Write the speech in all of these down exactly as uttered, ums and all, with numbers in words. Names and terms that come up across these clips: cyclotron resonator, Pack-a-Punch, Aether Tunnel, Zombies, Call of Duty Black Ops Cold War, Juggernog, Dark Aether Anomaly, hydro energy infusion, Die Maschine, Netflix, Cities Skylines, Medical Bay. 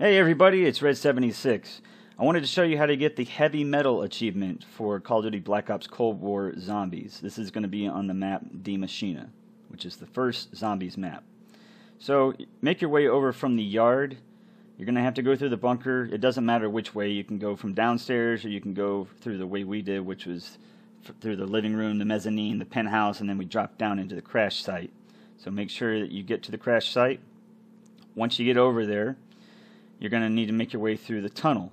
Hey everybody, it's Red seventy-six. I wanted to show you how to get the heavy metal achievement for Call of Duty Black Ops Cold War Zombies. This is going to be on the map Die Maschine, which is the first Zombies map. So make your way over from the yard. You're going to have to go through the bunker. It doesn't matter which way. You can go from downstairs or you can go through the way we did, which was through the living room, the mezzanine, the penthouse, and then we dropped down into the crash site. So make sure that you get to the crash site. Once you get over there, you're going to need to make your way through the tunnel.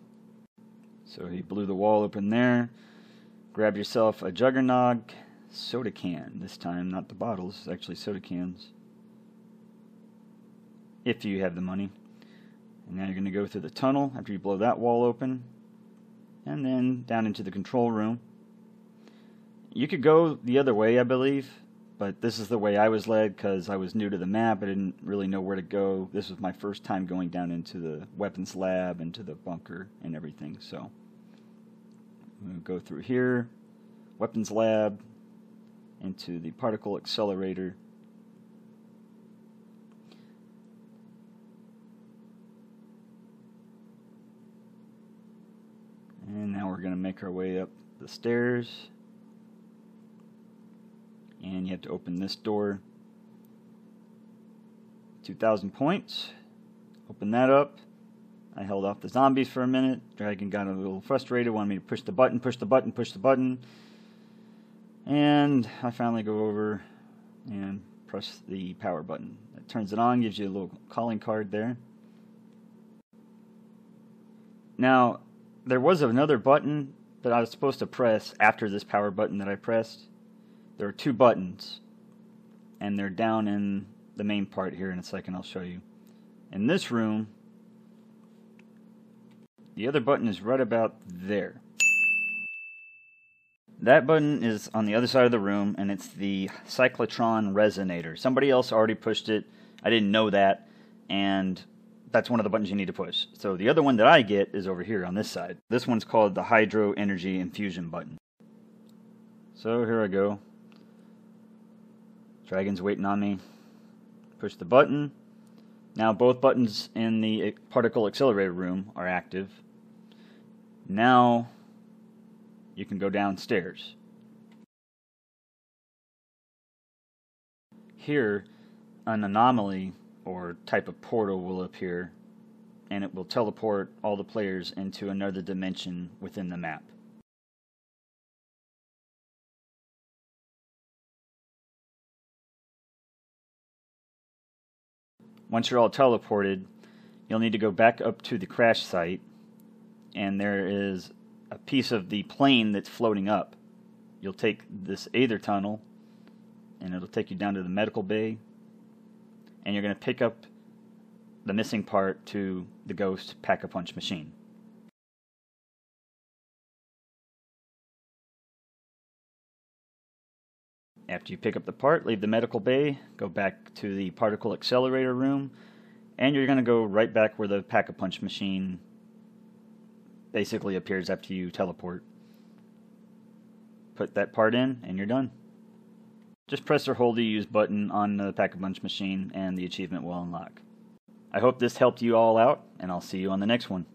So he blew the wall open there. Grab yourself a Juggernog soda can. This time, not the bottles, actually soda cans. If you have the money. And now you're going to go through the tunnel after you blow that wall open. And then down into the control room. You could go the other way, I believe. But this is the way I was led because I was new to the map. I didn't really know where to go. This was my first time going down into the weapons lab, into the bunker and everything. So I'm going to go through here, weapons lab, into the particle accelerator. And now we're going to make our way up the stairs. And you have to open this door. two thousand points. Open that up. I held off the zombies for a minute. Dragon got a little frustrated, wanted me to push the button, push the button, push the button. And I finally go over and press the power button. That turns it on, gives you a little calling card there. Now, there was another button that I was supposed to press after this power button that I pressed. There are two buttons, and they're down in the main part here in a second. I'll show you. In this room, the other button is right about there. That button is on the other side of the room, and it's the cyclotron resonator. Somebody else already pushed it. I didn't know that, and that's one of the buttons you need to push. So the other one that I get is over here on this side. This one's called the hydro energy infusion button. So here I go. Dragon's waiting on me. Push the button. Now both buttons in the particle accelerator room are active. Now you can go downstairs. Here an anomaly or type of portal will appear and it will teleport all the players into another dimension within the map. Once you're all teleported, you'll need to go back up to the crash site, and there is a piece of the plane that's floating up. You'll take this Aether Tunnel, and it'll take you down to the Medical Bay, and you're going to pick up the missing part to the ghost Pack-a-Punch machine. After you pick up the part, leave the Medical Bay, go back to the particle accelerator room, and you're going to go right back where the Pack-a-Punch machine basically appears after you teleport. Put that part in, and you're done. Just press or hold the use button on the Pack-a-Punch machine, and the achievement will unlock. I hope this helped you all out, and I'll see you on the next one.